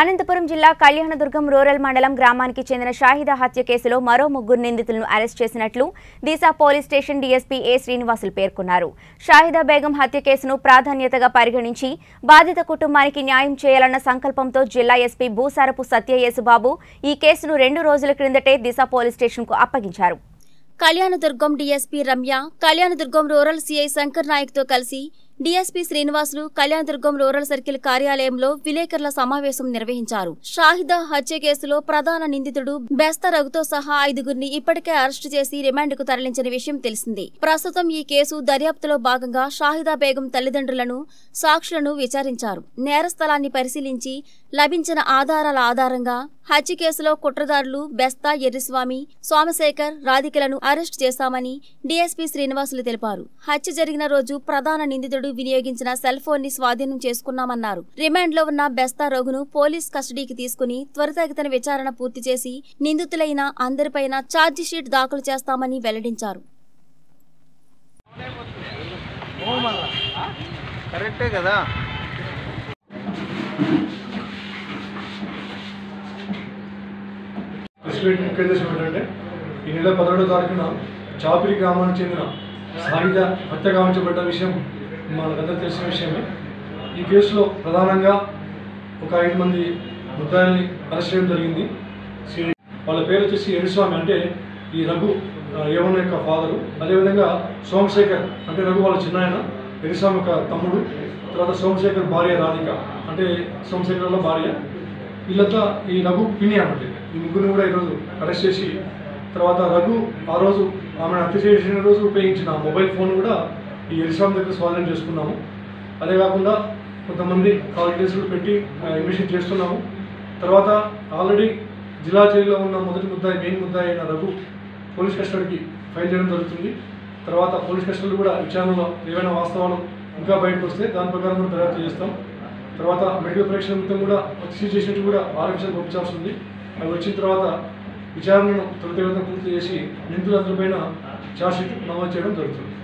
Anandapuram Jilla Kalyanadurgam Rural Madalam Gramaniki Chendina Shahida Hatya Kesulo Maro Mugguru Ninditulanu arrest chesinatlu Disa Police Station DSP A. Srinivasulu Perkonnaru. Shahida Begum Hatya Kesunu Pradhanyataga Pariganinchi Badhita Kutumbaniki Nyayam Cheyalanna Sankalpamto Jilla SP Bhusarapu Satya Yesubabu Ee Kesunu 2 Rojula Krindate Disa Police Station ku Appagincharu. Kalyanadurgam DSP Ramya, Kalyanadurgam Rural CI Sankar Naik tho Kalsi DSP Srinivasulu, Kalyanadurgam Rural Circle Karyalayamlo, Vilekarla Samavesam Nirvahincharu. Shahida Hatya Kesulo, Pradhana Ninditudu, Basta Raghu tho Saha 5 Ippatike arrest Chesi Remand ku Taralinchina Vishayam Telisindi. Prastutam Ee Kesu Daryaptulo Bhaganga, Shahida Begum Tallidandrulanu, Sakshulanu Vicharincharu. Nerasthalanni Parisilinchi, Labhinchina Adharala Adharanga, Hatya Kesulo Kutradarulu, Basta Yerraswamy, Somasekhar, Radhikalanu arrest Chesamani, DSP Srinivasulu Teliparu. Hatya Jarigina Roju, Pradhana Ninditudu Vinyoginchina cell phone ni swadheenam chesukunnamన్నారు. Remand lo unna Basta Raghunu police custody ki తీసుకొని త్వరితగతిన విచారణ పూర్తి చేసి నిందితులైన అందరిపైన charge sheet దాఖలు చేస్తామని వెల్లడించారు. కరెక్టే కదా ఈ నెల 17వ తారీఖున చాపిరి గ్రామానికి చెందిన సాయిద హత్య కావబడ్డ విషయం మనకంతా తెలిసిన విషయమే. ఈ కేసులో ప్రధానంగా ఒక 5 మంది ముద్దాయిల్ని అరెస్ట్ చేయడం జరిగింది. వాళ్ళ పేరు వచ్చేసి Yerraswamy అంటే ఈ రఘు ఏవన్న యొక్క ఫాదరు, అదేవిధంగా సోమశేఖర్ అంటే రఘు వాళ్ళ చిన్నాయన, Yerraswamy యొక్క తమ్ముడు, తర్వాత సోమశేఖర్ భార్య రాధిక అంటే సోమశేఖర్ వాళ్ళ భార్య, వీళ్ళంతా ఈ రఘు పిన్ని అన్నమాట. ఈ ముగ్గురిని కూడా ఈరోజు అరెస్ట్ చేసి తర్వాత రఘు ఆ రోజు ఆమె హత్య చేసిన రోజు ఉపయోగించిన మొబైల్ ఫోన్ కూడా ఈ Yerraswamy దగ్గర స్వాధీనం చేసుకున్నాము. అదే కాకుండా కొంతమంది కాల్ డీటెయిల్స్ పెట్టి ఇన్వెస్టిగేట్ చేస్తున్నాము. తర్వాత ఆల్రెడీ జిల్లా జైల్లో ఉన్న మొదటి ముద్దాయి మెయిన్ ముద్దాయి అయిన రఘు పోలీస్ కస్టడీకి ఫైల్ చేయడం జరుగుతుంది. తర్వాత పోలీస్ కస్టడీలో కూడా విచారణలో ఏవైనా వాస్తవాలు ఇంకా బయటకు వస్తే దాని ప్రకారం కూడా దర్యాప్తు చేస్తాం. తర్వాత మెడికల్ పరీక్షల నిమిత్తం కూడా సీజ్ చేసినట్టు కూడా ఆర్ఎఫ్ఎస్కి పంపించాల్సి ఉంది. అవి వచ్చిన తర్వాత విచారణను త్వరితగతిన పూర్తి చేసి నిందితులందరిపైన ఛార్జ్ షీట్ నమోదు చేయడం జరుగుతుంది.